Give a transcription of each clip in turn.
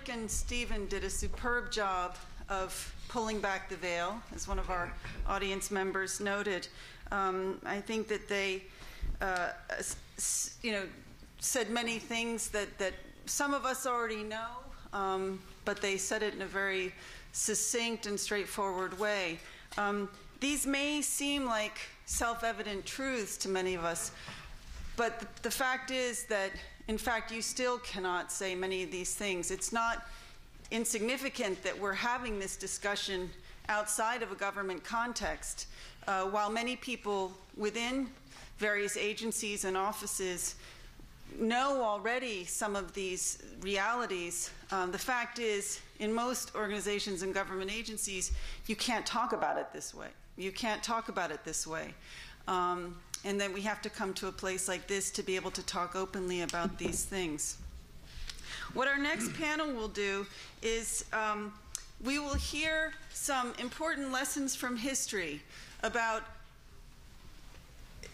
Patrick and Stephen did a superb job of pulling back the veil, as one of our audience members noted. I think that they said many things that some of us already know, but they said it in a very succinct and straightforward way. These may seem like self-evident truths to many of us, but the fact is that, in fact, you still cannot say many of these things. It's not insignificant that we're having this discussion outside of a government context. While many people within various agencies and offices know already some of these realities, the fact is, in most organizations and government agencies, you can't talk about it this way. You can't talk about it this way. And then we have to come to a place like this to be able to talk openly about these things. What our next panel will do is we will hear some important lessons from history about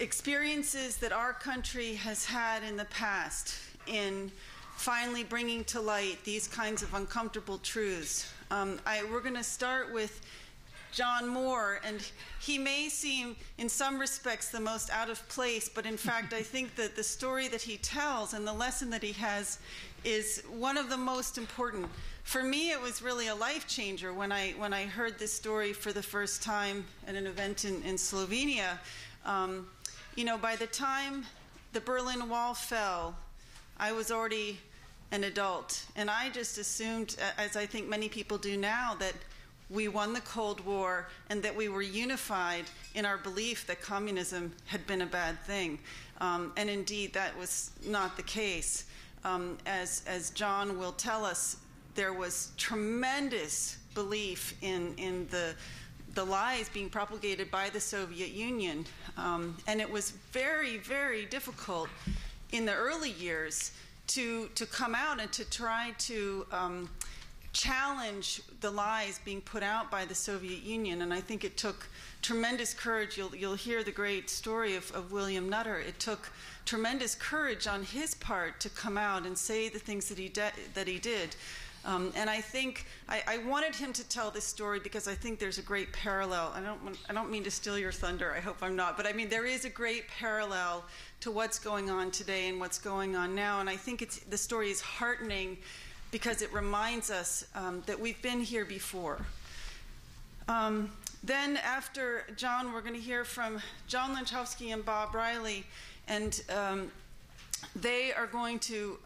experiences that our country has had in the past in finally bringing to light these kinds of uncomfortable truths. We're going to start with John Moore, and he may seem in some respects the most out of place, but in fact I think that the story that he tells and the lesson that he has is one of the most important. For me, it was really a life changer when I heard this story for the first time at an event in Slovenia. You know, by the time the Berlin Wall fell, I was already an adult. And I just assumed, as I think many people do now, that we won the Cold War and that we were unified in our belief that communism had been a bad thing. And indeed, that was not the case. As John will tell us, there was tremendous belief in the lies being propagated by the Soviet Union. And it was very, very difficult in the early years to come out and to try to challenge the lies being put out by the Soviet Union. And I think it took tremendous courage. You'll hear the great story of William Nutter. It took tremendous courage on his part to come out and say the things that he did. And I think I wanted him to tell this story because I think there's a great parallel. I don't mean to steal your thunder. I hope I'm not. But I mean, there is a great parallel to what's going on today and what's going on now. And I think the story is heartening because it reminds us that we've been here before. Then after John, we're going to hear from John Lenczowski and Bob Riley. And they are going to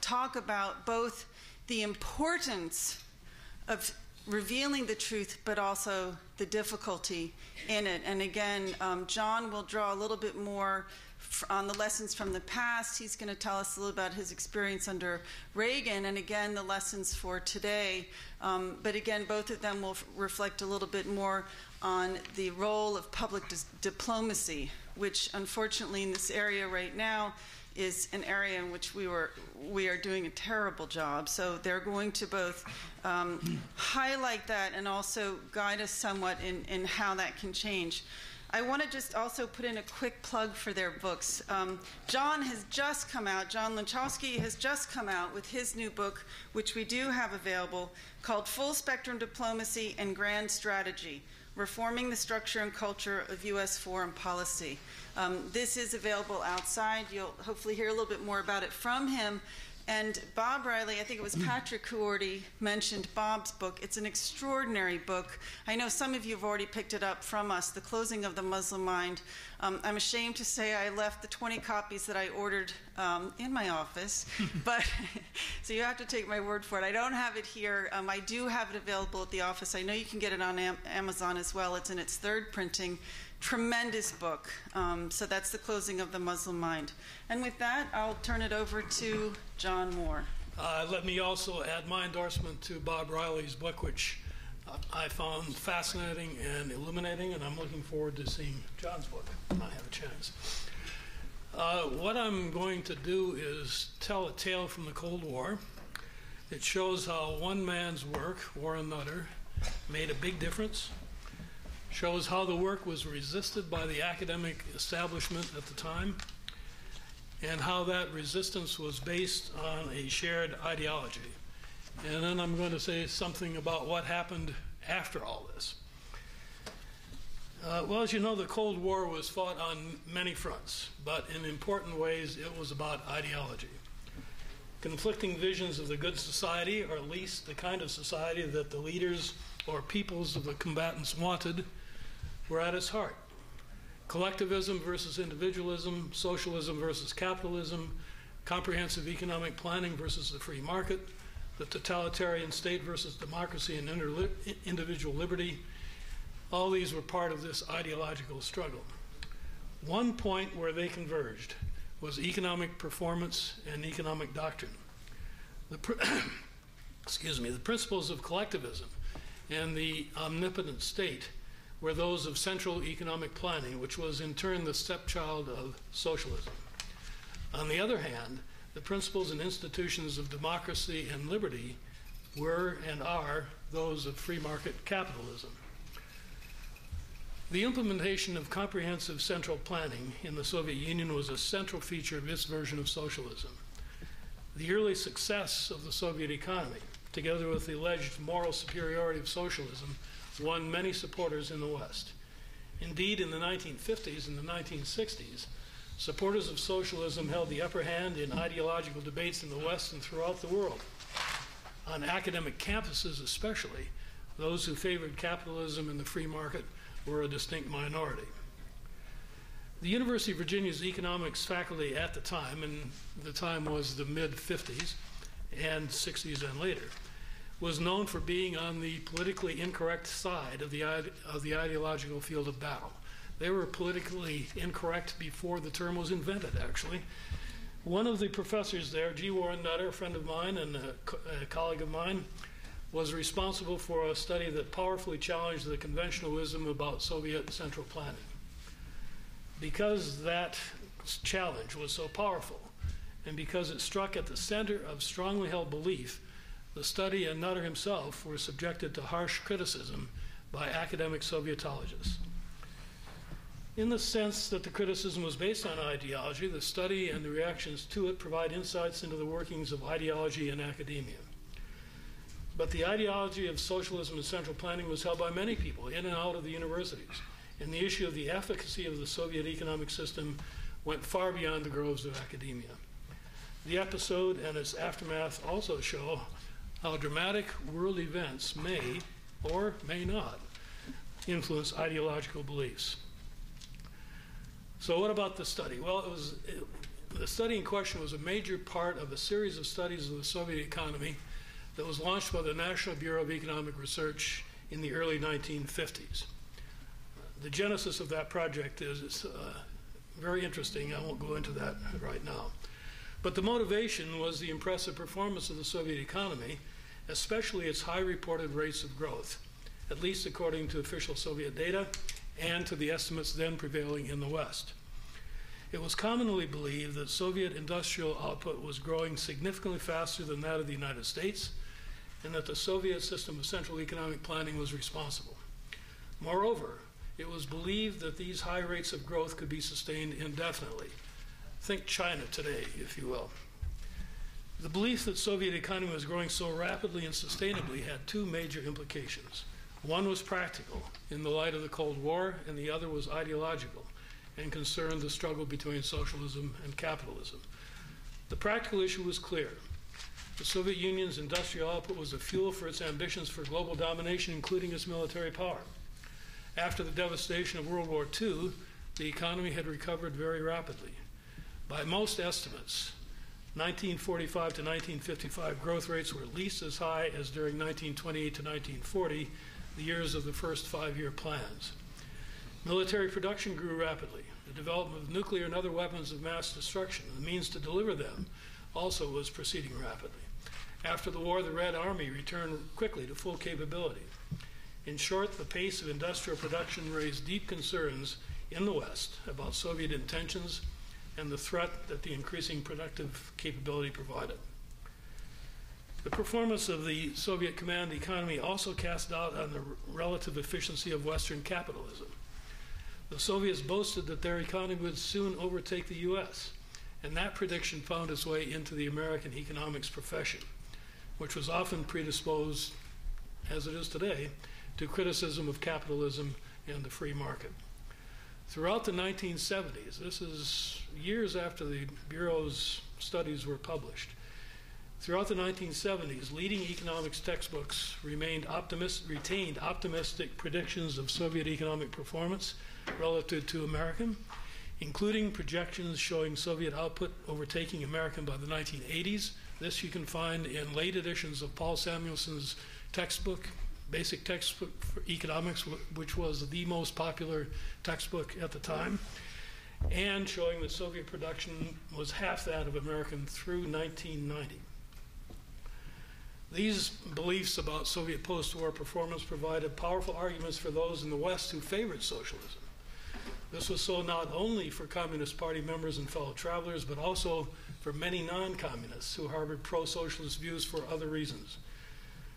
talk about both the importance of revealing the truth, but also the difficulty in it. And again, John will draw a little bit more on the lessons from the past. He's going to tell us a little about his experience under Reagan, and again, the lessons for today. But again, both of them will reflect a little bit more on the role of public diplomacy, which unfortunately in this area right now is an area in which we are doing a terrible job. So they're going to both highlight that and also guide us somewhat in how that can change. I want to just also put in a quick plug for their books. John Lenczowski has just come out with his new book, which we do have available, called Full Spectrum Diplomacy and Grand Strategy, Reforming the Structure and Culture of U.S. Foreign Policy. This is available outside. You'll hopefully hear a little bit more about it from him. And Bob Riley, I think it was Patrick who already mentioned Bob's book. It's an extraordinary book. I know some of you have already picked it up from us, The Closing of the Muslim Mind. I'm ashamed to say I left the 20 copies that I ordered in my office, but so you have to take my word for it. I don't have it here. I do have it available at the office. I know you can get it on Amazon as well. It's in its third printing. Tremendous book. So that's The Closing of the Muslim Mind. And with that, I'll turn it over to John Moore. Let me also add my endorsement to Bob Riley's book, which I found fascinating and illuminating, and I'm looking forward to seeing John's book when I have a chance. What I'm going to do is tell a tale from the Cold War. It shows how one man's work, Warren Nutter, made a big difference. Shows how the work was resisted by the academic establishment at the time, and how that resistance was based on a shared ideology. and then I'm going to say something about what happened after all this. Well, as you know, the Cold War was fought on many fronts, but in important ways it was about ideology. Conflicting visions of the good society, or at least the kind of society that the leaders or peoples of the combatants wanted, were at its heart. Collectivism versus individualism, socialism versus capitalism, comprehensive economic planning versus the free market, the totalitarian state versus democracy and individual liberty. All these were part of this ideological struggle. One point where they converged was economic performance and economic doctrine. The principles of collectivism and the omnipotent state were those of central economic planning, which was in turn the stepchild of socialism. On the other hand, the principles and institutions of democracy and liberty were and are those of free market capitalism. The implementation of comprehensive central planning in the Soviet Union was a central feature of its version of socialism. The early success of the Soviet economy, together with the alleged moral superiority of socialism, won many supporters in the West. Indeed, in the 1950s and the 1960s, supporters of socialism held the upper hand in ideological debates in the West and throughout the world. On academic campuses especially, those who favored capitalism and the free market were a distinct minority. The University of Virginia's economics faculty at the time, and the time was the mid-50s and 60s and later, was known for being on the politically incorrect side of the ideological field of battle. They were politically incorrect before the term was invented, actually. One of the professors there, G. Warren Nutter, a friend of mine and a colleague of mine, was responsible for a study that powerfully challenged the conventional wisdom about Soviet central planning. Because that challenge was so powerful, and because it struck at the center of strongly held belief, the study and Nutter himself were subjected to harsh criticism by academic Sovietologists. In the sense that the criticism was based on ideology, the study and the reactions to it provide insights into the workings of ideology in academia. But the ideology of socialism and central planning was held by many people in and out of the universities, and the issue of the efficacy of the Soviet economic system went far beyond the groves of academia. The episode and its aftermath also show how dramatic world events may or may not influence ideological beliefs. So what about the study? Well, the study in question was a major part of a series of studies of the Soviet economy that was launched by the National Bureau of Economic Research in the early 1950s. The genesis of that project is very interesting. I won't go into that right now. But the motivation was the impressive performance of the Soviet economy, especially its high reported rates of growth, at least according to official Soviet data and to the estimates then prevailing in the West. It was commonly believed that Soviet industrial output was growing significantly faster than that of the United States, and that the Soviet system of central economic planning was responsible. Moreover, it was believed that these high rates of growth could be sustained indefinitely. Think China today, if you will. The belief that Soviet economy was growing so rapidly and sustainably had two major implications. One was practical, in the light of the Cold War, and the other was ideological, and concerned the struggle between socialism and capitalism. The practical issue was clear. The Soviet Union's industrial output was the fuel for its ambitions for global domination, including its military power. After the devastation of World War II, the economy had recovered very rapidly. By most estimates, 1945 to 1955 growth rates were at least as high as during 1928 to 1940, the years of the first five-year plans. Military production grew rapidly. The development of nuclear and other weapons of mass destruction, and the means to deliver them, also was proceeding rapidly. After the war, the Red Army returned quickly to full capability. In short, the pace of industrial production raised deep concerns in the West about Soviet intentions and the threat that the increasing productive capability provided. The performance of the Soviet command economy also cast doubt on the relative efficiency of Western capitalism. The Soviets boasted that their economy would soon overtake the U.S., and that prediction found its way into the American economics profession. which was often predisposed, as it is today, to criticism of capitalism and the free market. Throughout the 1970s, this is years after the Bureau's studies were published, throughout the 1970s, leading economics textbooks retained optimistic predictions of Soviet economic performance relative to American, including projections showing Soviet output overtaking American by the 1980s. This you can find in late editions of Paul Samuelson's textbook, Basic Textbook for Economics, which was the most popular textbook at the time, and showing that Soviet production was half that of American through 1990. These beliefs about Soviet post-war performance provided powerful arguments for those in the West who favored socialism. This was so not only for Communist Party members and fellow travelers, but also for many non-communists who harbored pro-socialist views for other reasons.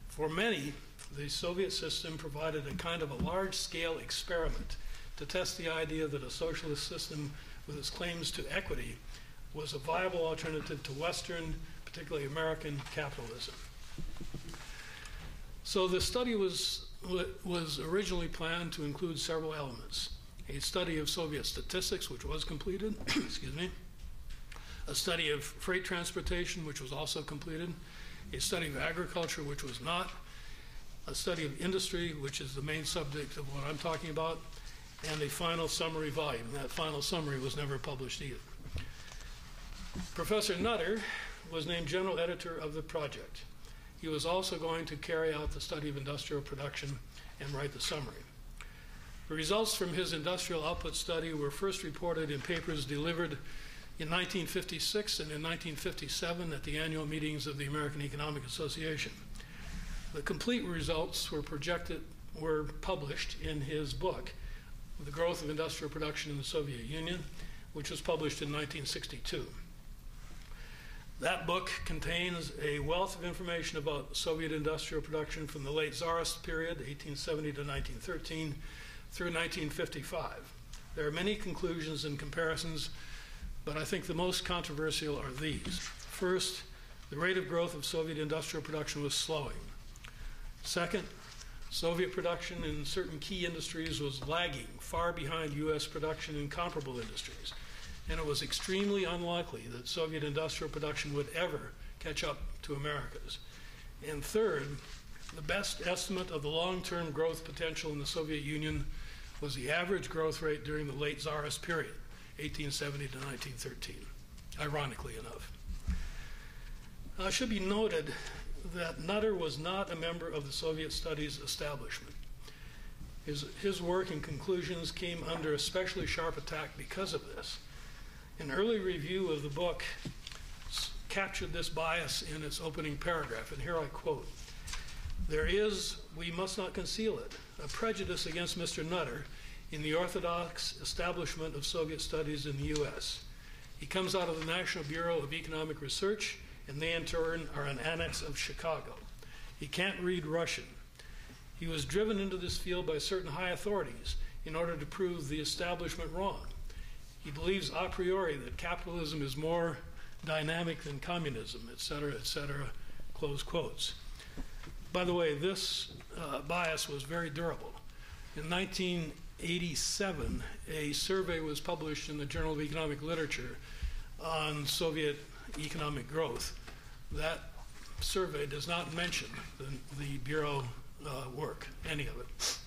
For many, the Soviet system provided a kind of a large-scale experiment to test the idea that a socialist system with its claims to equity was a viable alternative to Western, particularly American, capitalism. So the study was originally planned to include several elements: a study of Soviet statistics, which was completed, excuse me, a study of freight transportation, which was also completed, a study of agriculture, which was not, a study of industry, which is the main subject of what I'm talking about, and a final summary volume. That final summary was never published either. Professor Nutter was named general editor of the project. He was also going to carry out the study of industrial production and write the summary. The results from his industrial output study were first reported in papers delivered in 1956 and in 1957 at the annual meetings of the American Economic Association. The complete results were published in his book, The Growth of Industrial Production in the Soviet Union, which was published in 1962. That book contains a wealth of information about Soviet industrial production from the late Tsarist period, 1870 to 1913, through 1955. There are many conclusions and comparisons, but I think the most controversial are these. First, the rate of growth of Soviet industrial production was slowing. Second, Soviet production in certain key industries was lagging far behind US production in comparable industries, and it was extremely unlikely that Soviet industrial production would ever catch up to America's. And third, the best estimate of the long-term growth potential in the Soviet Union was the average growth rate during the late Tsarist period, 1870 to 1913, ironically enough. It should be noted that Nutter was not a member of the Soviet Studies establishment. His work and conclusions came under especially sharp attack because of this. An early review of the book captured this bias in its opening paragraph, and here I quote, "There is, we must not conceal it, a prejudice against Mr. Nutter in the orthodox establishment of Soviet studies in the U.S. He comes out of the National Bureau of Economic Research, and they in turn are an annex of Chicago. He can't read Russian. He was driven into this field by certain high authorities in order to prove the establishment wrong. He believes a priori that capitalism is more dynamic than communism, et cetera," close quotes. By the way, this bias was very durable. In 1987, a survey was published in the Journal of Economic Literature on Soviet economic growth. That survey does not mention the Bureau work, any of it.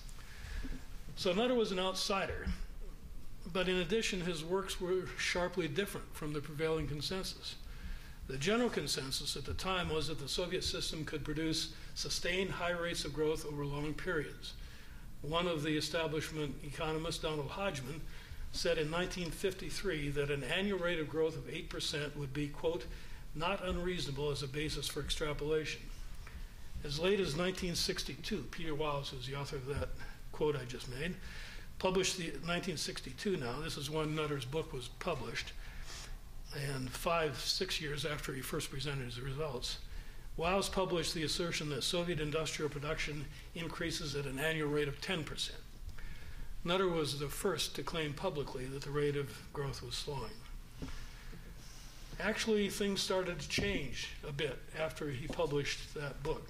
So Nutter was an outsider, but in addition, his works were sharply different from the prevailing consensus. The general consensus at the time was that the Soviet system could produce sustained high rates of growth over long periods. One of the establishment economists, Donald Hodgman, said in 1953 that an annual rate of growth of 8% would be, quote, "not unreasonable as a basis for extrapolation." As late as 1962, Peter Wiles, who's the author of that quote I just made, published the 1962 now, this is when Nutter's book was published, and 5-6 years after he first presented his results, Wiles published the assertion that Soviet industrial production increases at an annual rate of 10%. Nutter was the first to claim publicly that the rate of growth was slowing. Actually, things started to change a bit after he published that book.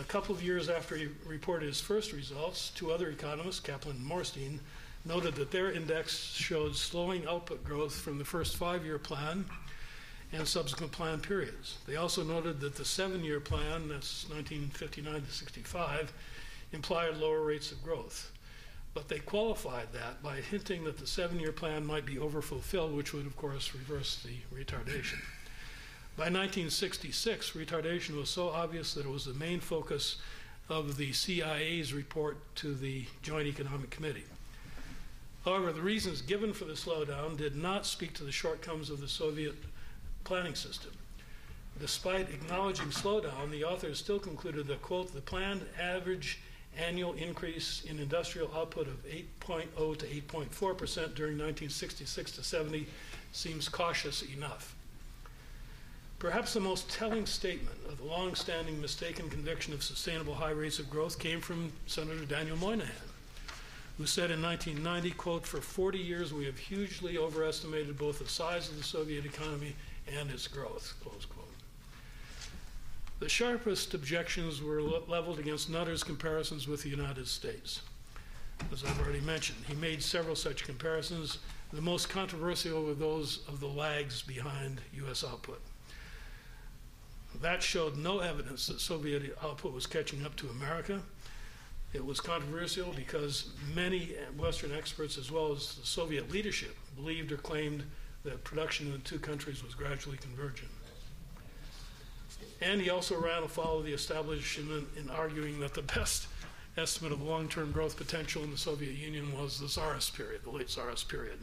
A couple of years after he reported his first results, two other economists, Kaplan and Morstein, noted that their index showed slowing output growth from the first 5-year plan and subsequent plan periods. They also noted that the 7-year plan, that's 1959 to 65, implied lower rates of growth. But they qualified that by hinting that the 7-year plan might be overfulfilled, which would, of course, reverse the retardation. By 1966, retardation was so obvious that it was the main focus of the CIA's report to the Joint Economic Committee. However, the reasons given for the slowdown did not speak to the shortcomings of the Soviet planning system. Despite acknowledging slowdown, the authors still concluded that, quote, the planned average annual increase in industrial output of 8.0 to 8.4% during 1966 to 70 seems cautious enough. Perhaps the most telling statement of the long-standing mistaken conviction of sustainable high rates of growth came from Senator Daniel Moynihan, who said in 1990, quote, for 40 years we have hugely overestimated both the size of the Soviet economy and its growth, close quote. The sharpest objections were leveled against Nutter's comparisons with the United States. As I've already mentioned, he made several such comparisons. The most controversial were those of the lags behind US output. That showed no evidence that Soviet output was catching up to America. It was controversial because many Western experts, as well as the Soviet leadership, believed or claimed that production in the two countries was gradually converging. And he also ran afoul of the establishment in arguing that the best estimate of long-term growth potential in the Soviet Union was the Tsarist period, the late Tsarist period.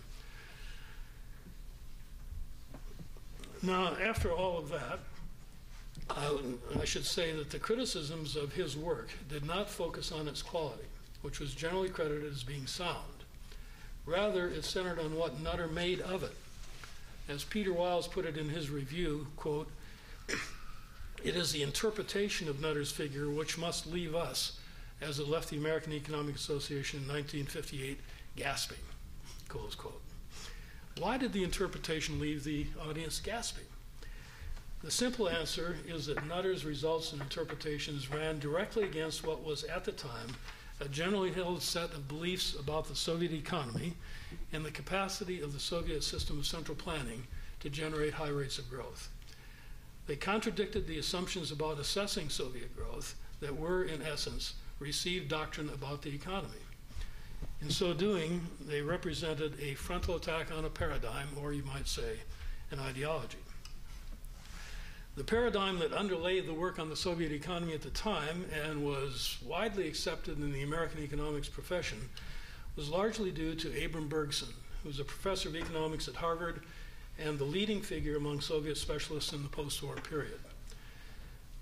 Now, after all of that, I should say that the criticisms of his work did not focus on its quality, which was generally credited as being sound. Rather, it centered on what Nutter made of it. As Peter Wiles put it in his review, quote, it is the interpretation of Nutter's figure which must leave us, as it left the American Economic Association in 1958, gasping, close quote. Why did the interpretation leave the audience gasping? The simple answer is that Nutter's results and interpretations ran directly against what was at the time a generally held set of beliefs about the Soviet economy and the capacity of the Soviet system of central planning to generate high rates of growth. They contradicted the assumptions about assessing Soviet growth that were, in essence, received doctrine about the economy. In so doing, they represented a frontal attack on a paradigm, or you might say, an ideology. The paradigm that underlay the work on the Soviet economy at the time and was widely accepted in the American economics profession was largely due to Abram Bergson, who's a professor of economics at Harvard and the leading figure among Soviet specialists in the post-war period.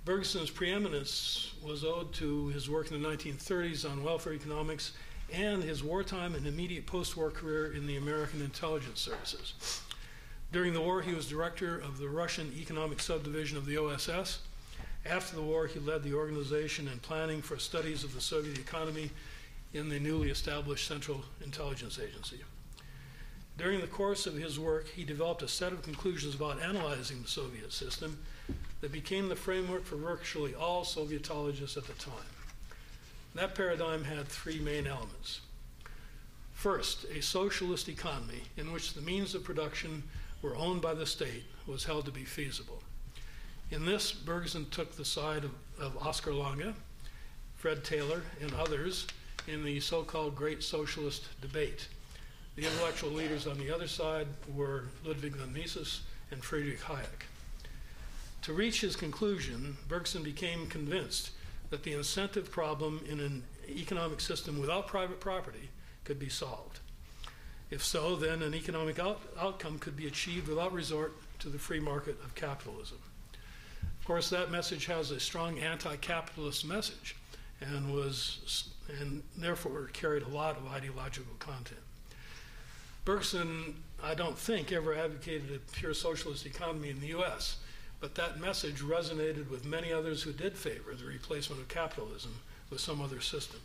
Bergson's preeminence was owed to his work in the 1930s on welfare economics and his wartime and immediate post-war career in the American intelligence services. During the war, he was director of the Russian economic subdivision of the OSS. After the war, he led the organization in planning for studies of the Soviet economy in the newly established Central Intelligence Agency. During the course of his work, he developed a set of conclusions about analyzing the Soviet system that became the framework for virtually all Sovietologists at the time. That paradigm had three main elements. First, a socialist economy in which the means of production were owned by the state was held to be feasible. In this, Bergson took the side of Oscar Lange, Fred Taylor, and others in the so-called Great Socialist Debate. The intellectual leaders on the other side were Ludwig von Mises and Friedrich Hayek. To reach his conclusion, Bergson became convinced that the incentive problem in an economic system without private property could be solved. If so, then an economic outcome could be achieved without resort to the free market of capitalism. Of course, that message has a strong anti-capitalist message and therefore carried a lot of ideological content. Bergson, I don't think, ever advocated a pure socialist economy in the U.S., but that message resonated with many others who did favor the replacement of capitalism with some other system.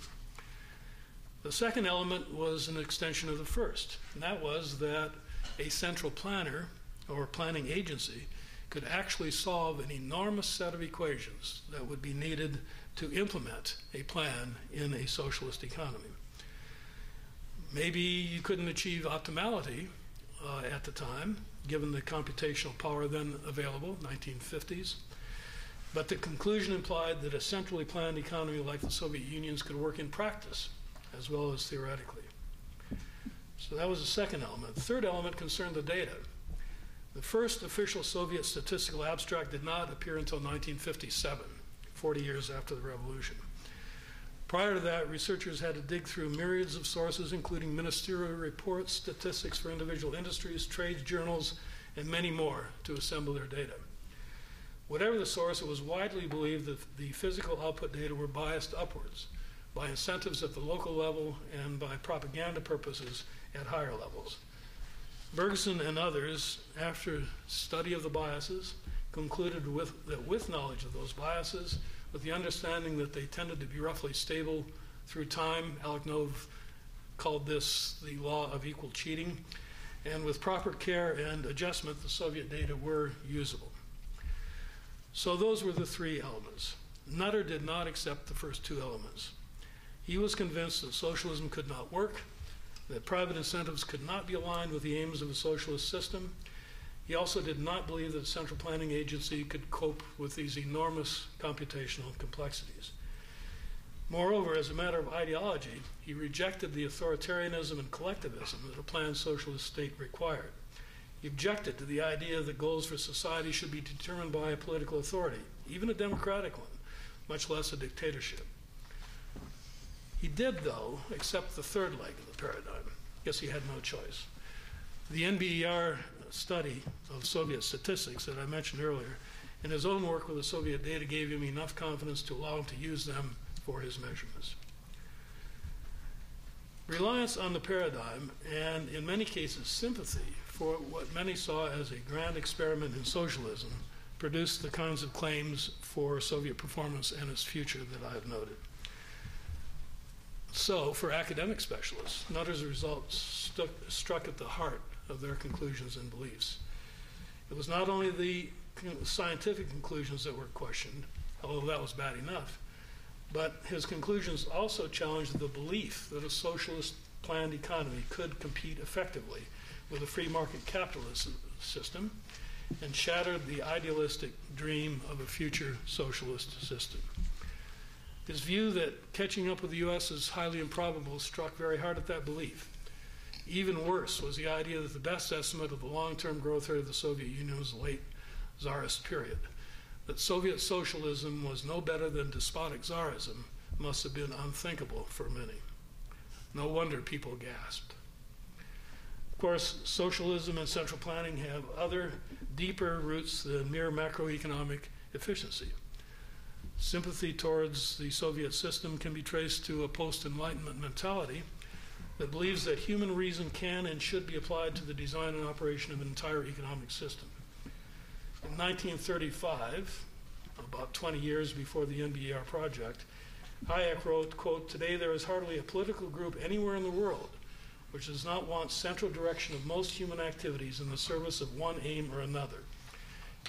The second element was an extension of the first, and that was that a central planner or planning agency could actually solve an enormous set of equations that would be needed to implement a plan in a socialist economy. Maybe you couldn't achieve optimality at the time, given the computational power then available, 1950s. But the conclusion implied that a centrally planned economy like the Soviet Union's could work in practice, as well as theoretically. So that was the second element. The third element concerned the data. The first official Soviet statistical abstract did not appear until 1957, 40 years after the revolution. Prior to that, researchers had to dig through myriads of sources, including ministerial reports, statistics for individual industries, trade journals, and many more, to assemble their data. Whatever the source, it was widely believed that the physical output data were biased upwards by incentives at the local level and by propaganda purposes at higher levels. Bergson and others, after study of the biases, concluded that with knowledge of those biases, with the understanding that they tended to be roughly stable through time, Alec Nov called this the law of equal cheating, and with proper care and adjustment, the Soviet data were usable. So those were the three elements. Nutter did not accept the first two elements. He was convinced that socialism could not work, that private incentives could not be aligned with the aims of a socialist system. He also did not believe that a central planning agency could cope with these enormous computational complexities. Moreover, as a matter of ideology, he rejected the authoritarianism and collectivism that a planned socialist state required. He objected to the idea that goals for society should be determined by a political authority, even a democratic one, much less a dictatorship. He did, though, accept the third leg of the paradigm. I guess he had no choice. The NBER study of Soviet statistics that I mentioned earlier, and his own work with the Soviet data, gave him enough confidence to allow him to use them for his measurements. Reliance on the paradigm, and in many cases sympathy for what many saw as a grand experiment in socialism, produced the kinds of claims for Soviet performance and its future that I have noted. So, for academic specialists, Nutter's results struck at the heart of their conclusions and beliefs. It was not only the scientific conclusions that were questioned, although that was bad enough, but his conclusions also challenged the belief that a socialist planned economy could compete effectively with a free market capitalist system, and shattered the idealistic dream of a future socialist system. His view that catching up with the U.S. is highly improbable struck very hard at that belief. Even worse was the idea that the best estimate of the long-term growth rate of the Soviet Union was the late Tsarist period, that Soviet socialism was no better than despotic Tsarism must have been unthinkable for many. No wonder people gasped. Of course, socialism and central planning have other, deeper roots than mere macroeconomic efficiency. Sympathy towards the Soviet system can be traced to a post-Enlightenment mentality that believes that human reason can and should be applied to the design and operation of an entire economic system. In 1935, about 20 years before the NBER project, Hayek wrote, quote, "Today there is hardly a political group anywhere in the world which does not want central direction of most human activities in the service of one aim or another.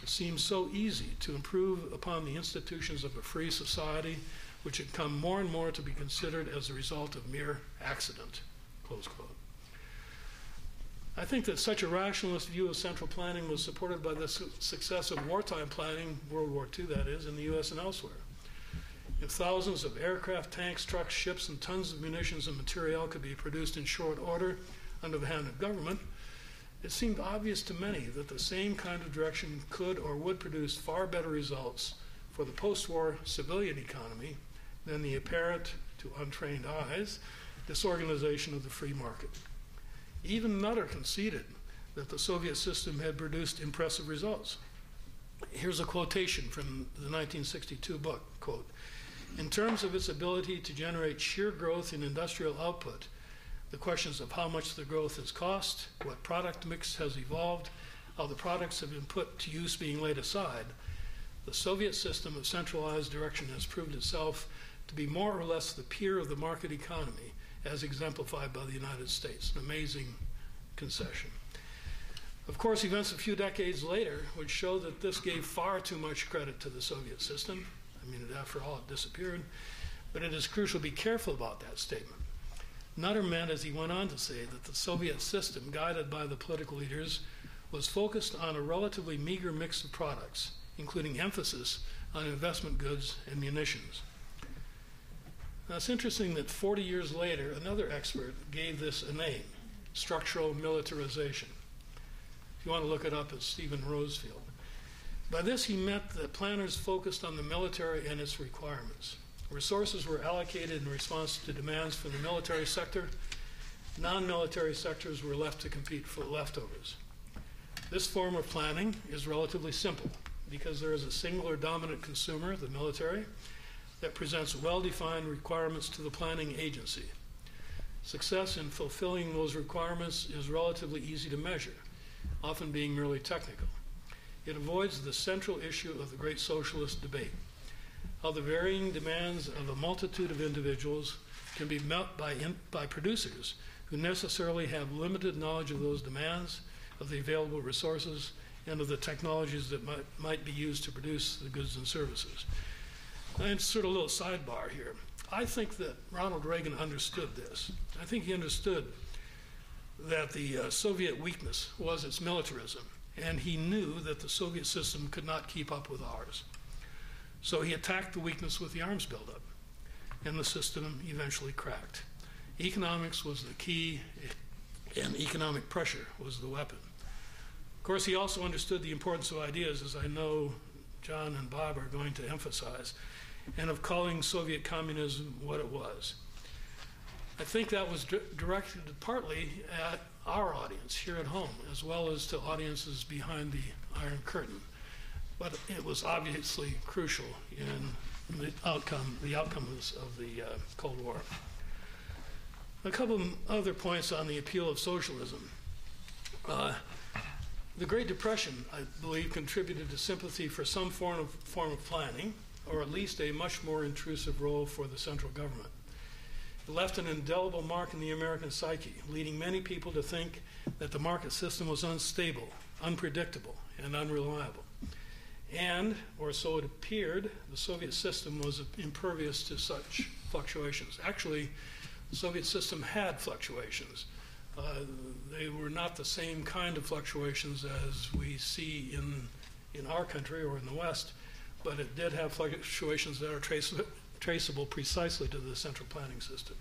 It seems so easy to improve upon the institutions of a free society, which had come more and more to be considered as a result of mere accident." Close quote. I think that such a rationalist view of central planning was supported by the success of wartime planning, World War II that is, in the US and elsewhere. If thousands of aircraft, tanks, trucks, ships, and tons of munitions and materiel could be produced in short order under the hand of government, it seemed obvious to many that the same kind of direction could or would produce far better results for the post-war civilian economy than the apparent, to untrained eyes, disorganization of the free market. Even Nutter conceded that the Soviet system had produced impressive results. Here's a quotation from the 1962 book, quote, "In terms of its ability to generate sheer growth in industrial output, the questions of how much the growth has cost, what product mix has evolved, how the products have been put to use being laid aside, the Soviet system of centralized direction has proved itself to be more or less the peer of the market economy, as exemplified by the United States." An amazing concession. Of course, events a few decades later would show that this gave far too much credit to the Soviet system. I mean, after all, it disappeared. But it is crucial to be careful about that statement. Nutter meant, as he went on to say, that the Soviet system, guided by the political leaders, was focused on a relatively meager mix of products, including emphasis on investment goods and munitions. Now, it's interesting that 40 years later, another expert gave this a name, structural militarization. If you want to look it up, it's Steven Rosefield. By this, he meant that planners focused on the military and its requirements. Resources were allocated in response to demands from the military sector. Non-military sectors were left to compete for leftovers. This form of planning is relatively simple because there is a singular dominant consumer, the military, that presents well-defined requirements to the planning agency. Success in fulfilling those requirements is relatively easy to measure, often being merely technical. It avoids the central issue of the great socialist debate, how the varying demands of a multitude of individuals can be met by producers who necessarily have limited knowledge of those demands, of the available resources, and of the technologies that might be used to produce the goods and services. And sort of a little sidebar here. I think that Ronald Reagan understood this. I think he understood that the Soviet weakness was its militarism, and he knew that the Soviet system could not keep up with ours. So he attacked the weakness with the arms buildup, and the system eventually cracked. Economics was the key, and economic pressure was the weapon. Of course, he also understood the importance of ideas, as I know John and Bob are going to emphasize, and of calling Soviet communism what it was. I think that was directed partly at our audience here at home, as well as to audiences behind the Iron Curtain. But it was obviously crucial in the outcomes of the Cold War. A couple of other points on the appeal of socialism. The Great Depression, I believe, contributed to sympathy for some form of planning, or at least a much more intrusive role for the central government. It left an indelible mark in the American psyche, leading many people to think that the market system was unstable, unpredictable, and unreliable. And, or so it appeared, the Soviet system was impervious to such fluctuations. Actually, the Soviet system had fluctuations. They were not the same kind of fluctuations as we see in our country or in the West, but it did have fluctuations that are traceable precisely to the central planning system.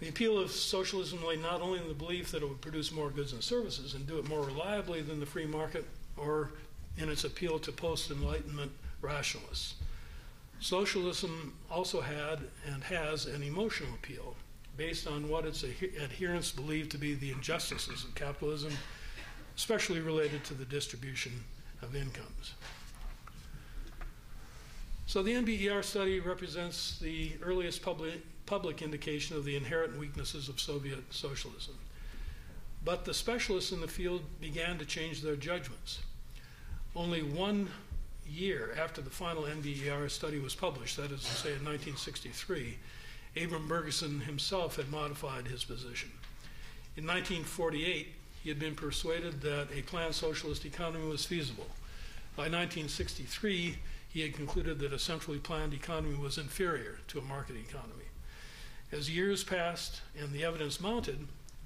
The appeal of socialism lay not only in the belief that it would produce more goods and services and do it more reliably than the free market, or in its appeal to post-Enlightenment rationalists. Socialism also had and has an emotional appeal based on what its adherents believe to be the injustices of capitalism, especially related to the distribution of incomes. So the NBER study represents the earliest public indication of the inherent weaknesses of Soviet socialism. But the specialists in the field began to change their judgments. Only 1 year after the final NBER study was published, that is to say in 1963, Abram Bergson himself had modified his position. In 1948, he had been persuaded that a planned socialist economy was feasible. By 1963, he had concluded that a centrally planned economy was inferior to a market economy. As years passed and the evidence mounted,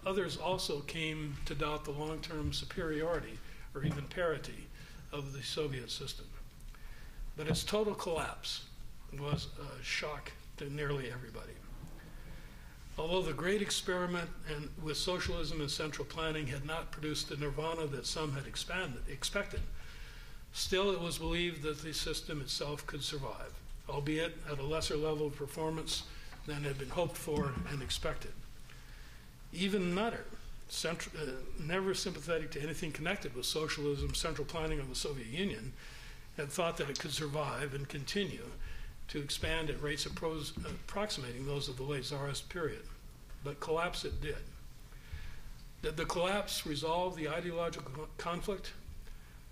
others also came to doubt the long-term superiority or even parity of the Soviet system. But its total collapse was a shock to nearly everybody. Although the great experiment with socialism and central planning had not produced the nirvana that some had expected, still it was believed that the system itself could survive, albeit at a lesser level of performance than had been hoped for and expected. Even Nutter, never sympathetic to anything connected with socialism, central planning of the Soviet Union, had thought that it could survive and continue to expand at rates approximating those of the late Tsarist period. But collapse it did. Did the collapse resolve the ideological conflict?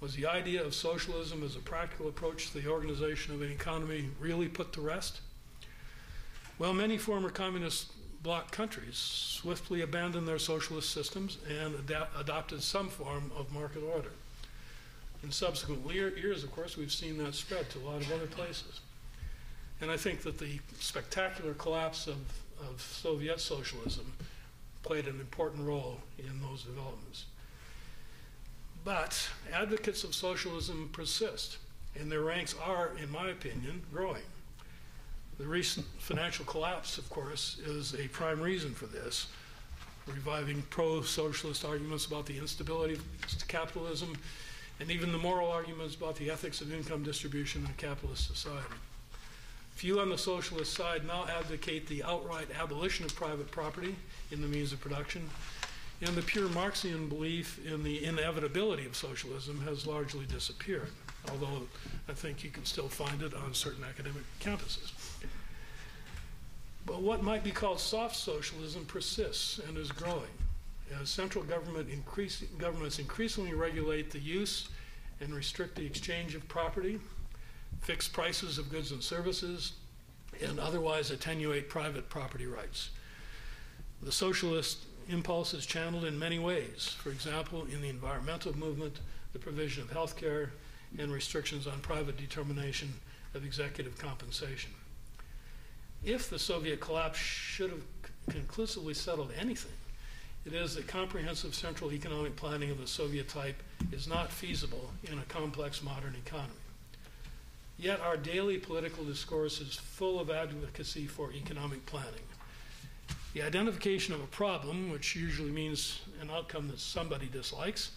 Was the idea of socialism as a practical approach to the organization of an economy really put to rest? Well, many former communist bloc countries swiftly abandoned their socialist systems and adopted some form of market order. In subsequent years, of course, we've seen that spread to a lot of other places. And I think that the spectacular collapse of Soviet socialism played an important role in those developments. But advocates of socialism persist, and their ranks are, in my opinion, growing. The recent financial collapse, of course, is a prime reason for this, reviving pro-socialist arguments about the instability of capitalism, and even the moral arguments about the ethics of income distribution in a capitalist society. Few on the socialist side now advocate the outright abolition of private property in the means of production, and the pure Marxian belief in the inevitability of socialism has largely disappeared, although I think you can still find it on certain academic campuses. But what might be called soft socialism persists and is growing, as central governments increasingly regulate the use and restrict the exchange of property, fix prices of goods and services, and otherwise attenuate private property rights. The socialist impulse is channeled in many ways, for example, in the environmental movement, the provision of health care, and restrictions on private determination of executive compensation. If the Soviet collapse should have conclusively settled anything, it is that comprehensive central economic planning of the Soviet type is not feasible in a complex modern economy. Yet our daily political discourse is full of advocacy for economic planning. The identification of a problem, which usually means an outcome that somebody dislikes,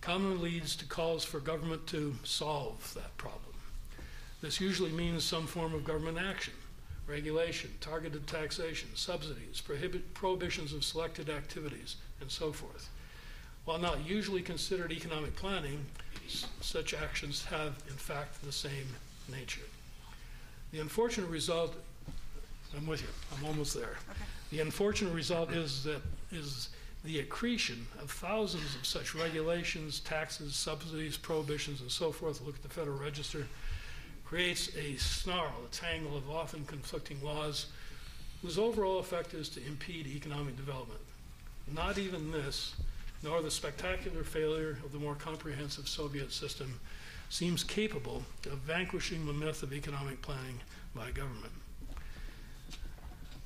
commonly leads to calls for government to solve that problem. This usually means some form of government action, regulation, targeted taxation, subsidies, prohibitions of selected activities, and so forth. While not usually considered economic planning, such actions have, in fact, the same nature. The unfortunate result, I'm with you, I'm almost there. Okay. The unfortunate result is the accretion of thousands of such regulations, taxes, subsidies, prohibitions, and so forth. Look at the Federal Register. Creates a snarl, a tangle of often conflicting laws whose overall effect is to impede economic development. Not even this, nor the spectacular failure of the more comprehensive Soviet system, seems capable of vanquishing the myth of economic planning by government.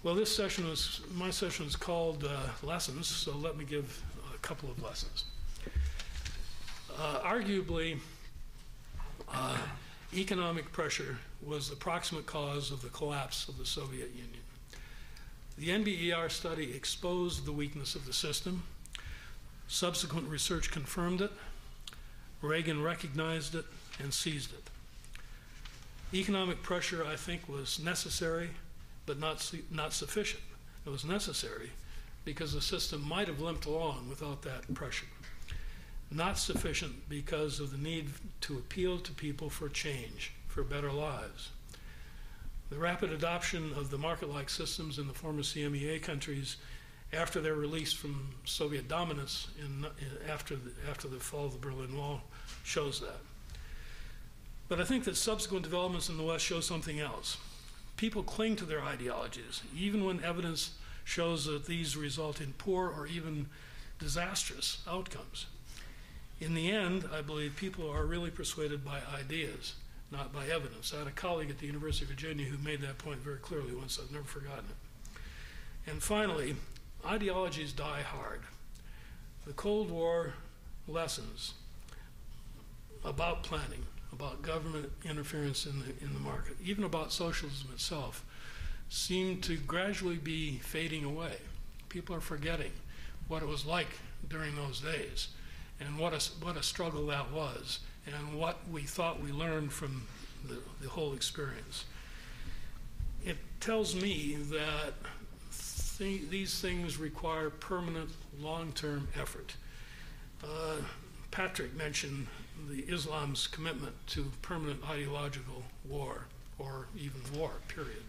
Well, this session is, my session is called Lessons, so let me give a couple of lessons. Arguably, economic pressure was the proximate cause of the collapse of the Soviet Union. The NBER study exposed the weakness of the system. Subsequent research confirmed it. Reagan recognized it and seized it. Economic pressure, I think, was necessary, but not sufficient. It was necessary because the system might have limped along without that pressure. Not sufficient because of the need to appeal to people for change, for better lives. The rapid adoption of the market-like systems in the former CMEA countries after their release from Soviet dominance after the fall of the Berlin Wall shows that. But I think that subsequent developments in the West show something else. People cling to their ideologies, even when evidence shows that these result in poor or even disastrous outcomes. In the end, I believe people are really persuaded by ideas, not by evidence. I had a colleague at the University of Virginia who made that point very clearly once. I've never forgotten it. And finally, ideologies die hard. The Cold War lessons about planning, about government interference in the market, even about socialism itself, seem to gradually be fading away. People are forgetting what it was like during those days, and what a struggle that was, and what we thought we learned from the whole experience. It tells me that these things require permanent, long-term effort. Patrick mentioned the Islam's commitment to permanent ideological war, or even war, period.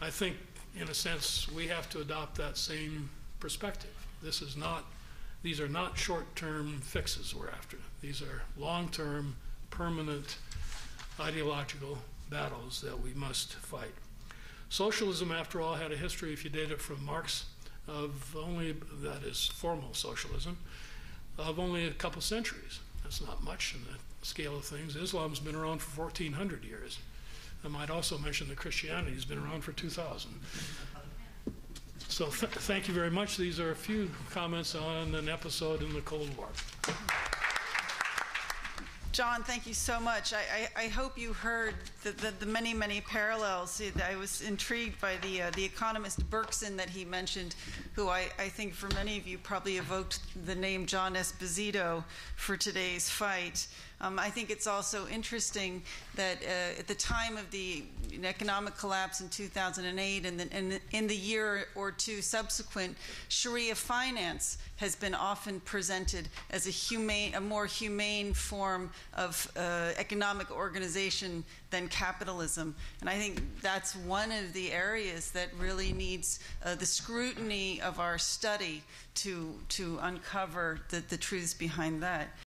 I think, in a sense, we have to adopt that same perspective. These are not short-term fixes we're after. These are long-term, permanent, ideological battles that we must fight. Socialism, after all, had a history, if you date it from Marx, of only, that is formal socialism, of only a couple centuries. That's not much in the scale of things. Islam's been around for 1,400 years. I might also mention that Christianity's been around for 2,000. So thank you very much. These are a few comments on an episode in the Cold War. John, thank you so much. I hope you heard the many, many parallels. I was intrigued by the economist Bergson that he mentioned, who I think for many of you probably evoked the name John Esposito for today's fight. I think it's also interesting that at the time of the economic collapse in 2008 and in the year or two subsequent, Sharia finance has been often presented as a more humane form of economic organization than capitalism. And I think that's one of the areas that really needs the scrutiny of our study to uncover the truths behind that.